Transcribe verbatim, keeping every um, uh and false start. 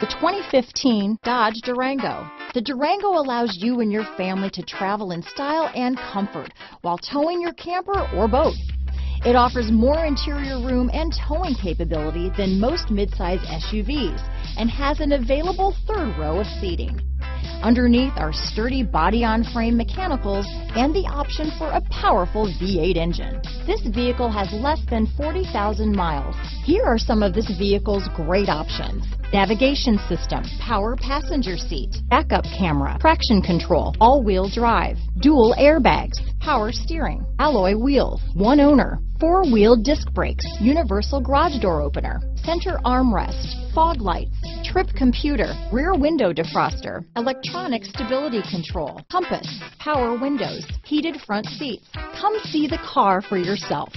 The twenty fifteen Dodge Durango. The Durango allows you and your family to travel in style and comfort while towing your camper or boat. It offers more interior room and towing capability than most midsize S U Vs and has an available third row of seating. Underneath are sturdy body-on-frame mechanicals and the option for a powerful V eight engine. This vehicle has less than forty thousand miles. Here are some of this vehicle's great options: navigation system, power passenger seat, backup camera, traction control, all-wheel drive, dual airbags, power steering, alloy wheels, one owner, four-wheel disc brakes, universal garage door opener, center armrest, fog lights, trip computer, rear window defroster, electronic stability control, compass, power windows, heated front seats. Come see the car for yourself.